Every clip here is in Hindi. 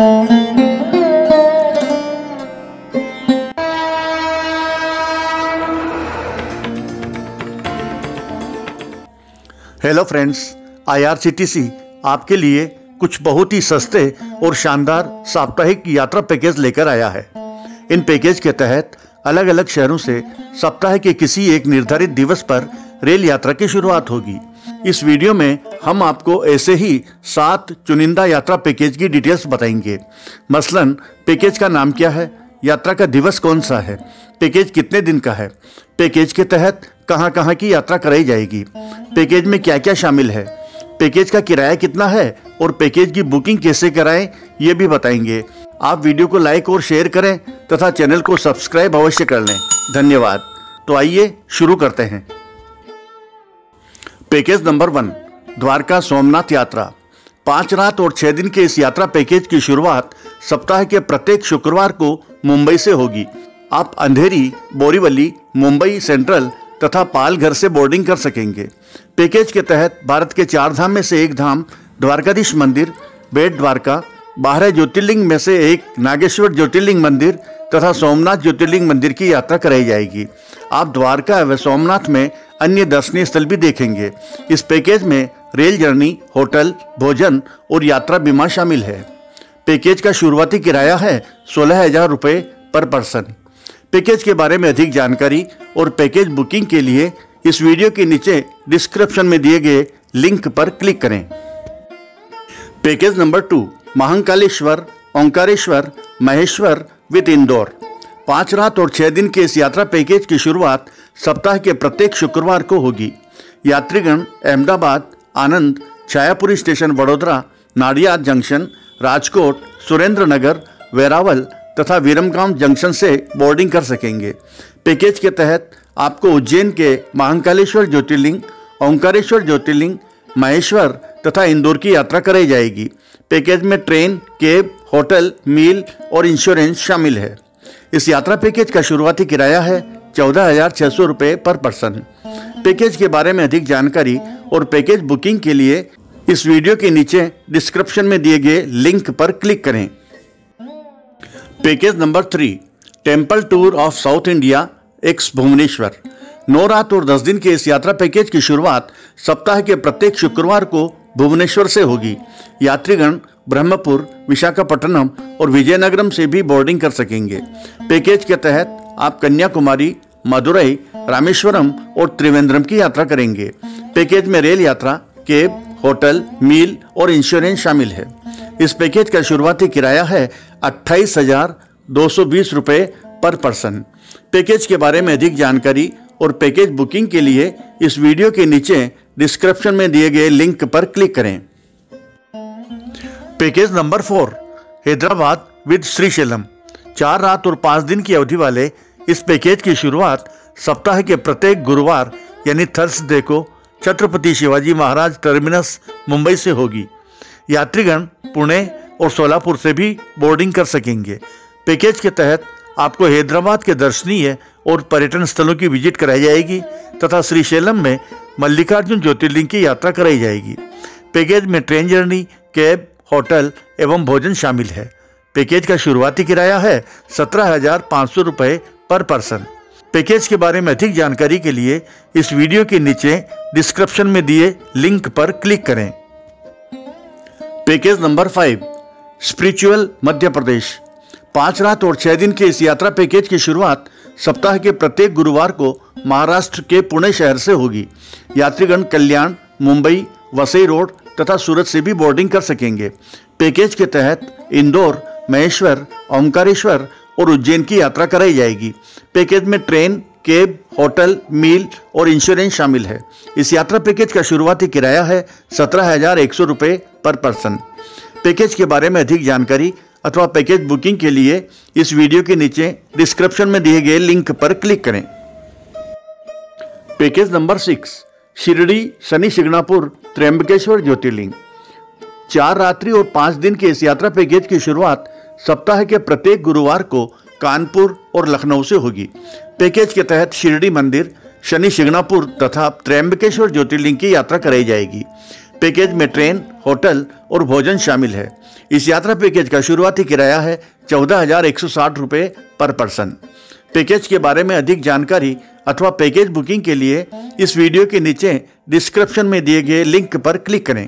हेलो फ्रेंड्स, IRCTC आपके लिए कुछ बहुत ही सस्ते और शानदार साप्ताहिक यात्रा पैकेज लेकर आया है। इन पैकेज के तहत अलग अलग शहरों से सप्ताह के किसी एक निर्धारित दिवस पर रेल यात्रा की शुरुआत होगी। इस वीडियो में हम आपको ऐसे ही 7 चुनिंदा यात्रा पैकेज की डिटेल्स बताएंगे। मसलन पैकेज का नाम क्या है, यात्रा का दिवस कौन सा है, पैकेज कितने दिन का है, पैकेज के तहत कहां कहां की यात्रा कराई जाएगी, पैकेज में क्या क्या शामिल है, पैकेज का किराया कितना है और पैकेज की बुकिंग कैसे कराएं ये भी बताएंगे। आप वीडियो को लाइक और शेयर करें तथा चैनल को सब्सक्राइब अवश्य कर लें। धन्यवाद। तो आइए शुरू करते हैं। पैकेज नंबर 1, द्वारका सोमनाथ यात्रा। 5 रात और 6 दिन के इस यात्रा पैकेज की शुरुआत सप्ताह के प्रत्येक शुक्रवार को मुंबई से होगी। आप अंधेरी, बोरीवली, मुंबई सेंट्रल तथा पालघर से बोर्डिंग कर सकेंगे। पैकेज के तहत भारत के 4 धाम में से एक धाम द्वारकाधीश मंदिर, बेट द्वारका, 12 ज्योतिर्लिंग में से एक नागेश्वर ज्योतिर्लिंग मंदिर तथा सोमनाथ ज्योतिर्लिंग मंदिर की यात्रा कराई जाएगी। आप द्वारका व सोमनाथ में अन्य दर्शनीय स्थल भी देखेंगे। इस पैकेज में रेल जर्नी, होटल, भोजन और यात्रा बीमा शामिल है। पैकेज का शुरुआती किराया है 16,000 रुपये पर पर्सन। पैकेज के बारे में अधिक जानकारी और पैकेज बुकिंग के लिए इस वीडियो के नीचे डिस्क्रिप्शन में दिए गए लिंक पर क्लिक करें। Package number 2, Mahakaleshwar, Omkareshwar, Maheshwar with Indore. 5 रात और 6 दिन के इस यात्रा पैकेज की शुरुआत सप्ताह के प्रत्येक शुक्रवार को होगी। यात्रीगण अहमदाबाद, आनंद, छायापुरी स्टेशन वडोदरा, नाडियाड जंक्शन, राजकोट, सुरेंद्रनगर, वेरावल तथा वीरमगाम जंक्शन से बोर्डिंग कर सकेंगे। पैकेज के तहत आपको उज्जैन के महांकालेश्वर ज्योतिर्लिंग, ओंकारेश्वर ज्योतिर्लिंग, महेश्वर तथा इंदौर की यात्रा कराई जाएगी। पैकेज में ट्रेन, कैब, होटल, मील और इंश्योरेंस शामिल है। इस यात्रा पैकेज का शुरुआती किराया है 14,600 रुपये पर पर्सन। पैकेज के बारे में अधिक जानकारी और पैकेज बुकिंग के लिए इस वीडियो के नीचे डिस्क्रिप्शन में दिए गए लिंक पर क्लिक करें। Package number 3, temple tour of south India ex Bhubaneswar. 9 रात और 10 दिन के इस यात्रा पैकेज की शुरुआत सप्ताह के प्रत्येक शुक्रवार को भुवनेश्वर से होगी। यात्रीगण ब्रह्मपुर, विशाखापट्टनम और विजयनगरम से भी बोर्डिंग कर सकेंगे। पैकेज के तहत आप कन्याकुमारी, मदुरई, रामेश्वरम और त्रिवेंद्रम की यात्रा करेंगे। पैकेज में रेल यात्रा, कैब, होटल, मील और इंश्योरेंस शामिल है। इस पैकेज का शुरुआती किराया है 28,220 रुपये पर पर्सन। पैकेज के बारे में अधिक जानकारी और पैकेज बुकिंग के लिए इस वीडियो के नीचे डिस्क्रिप्शन में दिए गए लिंक पर क्लिक करें। Package number 4, Hyderabad with Srisailam. 4 रात और 5 दिन की अवधि वाले इस पैकेज की शुरुआत सप्ताह के प्रत्येक गुरुवार यानी थर्सडे को छत्रपति शिवाजी महाराज टर्मिनस, मुंबई से होगी। यात्रीगण पुणे और सोलापुर से भी बोर्डिंग कर सकेंगे। पैकेज के तहत आपको हैदराबाद के दर्शनीय और पर्यटन स्थलों की विजिट कराई जाएगी तथा श्रीशैलम में मल्लिकार्जुन ज्योतिर्लिंग की यात्रा कराई जाएगी। पैकेज में ट्रेन जर्नी, कैब, होटल एवं भोजन शामिल है। पैकेज का शुरुआती किराया है 17,500 रुपये पर पर्सन। पैकेज के बारे में अधिक जानकारी के लिए इस वीडियो के नीचे डिस्क्रिप्शन में दिए लिंक पर क्लिक करें। Package number 5, spiritual Madhya Pradesh. 5 रात और 6 दिन के इस यात्रा पैकेज की शुरुआत सप्ताह के प्रत्येक गुरुवार को महाराष्ट्र के पुणे शहर से होगी। यात्रीगण कल्याण, मुंबई, वसई रोड तथा सूरत से भी बोर्डिंग कर सकेंगे। पैकेज के तहत इंदौर, महेश्वर, ओंकारेश्वर और उज्जैन की यात्रा कराई जाएगी। पैकेज में ट्रेन, कैब, होटल, मील और इंश्योरेंस शामिल है। इस यात्रा पैकेज का शुरुआती किराया है 17,100 रुपये पर पर्सन। पैकेज के बारे में अधिक जानकारी अथवा पैकेज बुकिंग के लिए इस वीडियो के नीचे डिस्क्रिप्शन में दिए गए लिंक पर क्लिक करें। Package number 6, Shirdi Shani Shingnapur Trimbakeshwar Jyotirlinga. 4 रात्रि और 5 दिन के इस यात्रा पैकेज की शुरुआत सप्ताह के प्रत्येक गुरुवार को कानपुर और लखनऊ से होगी। पैकेज के तहत शिरडी मंदिर, शनि शिगनापुर तथा त्र्यंबकेश्वर ज्योतिर्लिंग की यात्रा कराई जाएगी। पैकेज में ट्रेन, होटल और भोजन शामिल है। इस यात्रा पैकेज का शुरुआती किराया है 14,160 रुपये पर पर्सन। पैकेज के बारे में अधिक जानकारी अथवा पैकेज बुकिंग के लिए इस वीडियो के नीचे डिस्क्रिप्शन में दिए गए लिंक पर क्लिक करें।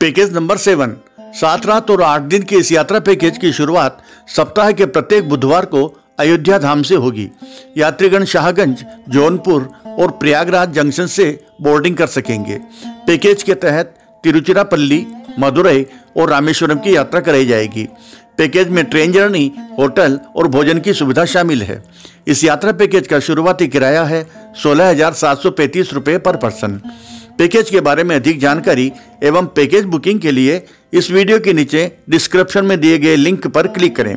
पैकेज नंबर 7, 7 रात और 8 दिन के इस यात्रा पैकेज की शुरुआत सप्ताह के प्रत्येक बुधवार को अयोध्या धाम से होगी। यात्रीगण शाहगंज, जौनपुर और प्रयागराज जंक्शन से बोर्डिंग कर सकेंगे। पैकेज के तहत तिरुचिरापल्ली, मदुरई और रामेश्वरम की यात्रा कराई जाएगी। पैकेज में ट्रेन जर्नी, होटल और भोजन की सुविधा शामिल है। इस यात्रा पैकेज का शुरुआती किराया है 16,735 रुपये पर पर्सन। पैकेज के बारे में अधिक जानकारी एवं पैकेज बुकिंग के लिए इस वीडियो के नीचे डिस्क्रिप्शन में दिए गए लिंक पर क्लिक करें।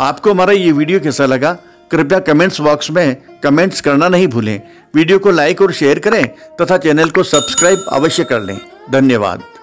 आपको हमारा ये वीडियो कैसा लगा, कृपया कमेंट्स बॉक्स में कमेंट्स करना नहीं भूलें। वीडियो को लाइक और शेयर करें तथा चैनल को सब्सक्राइब अवश्य कर लें। धन्यवाद।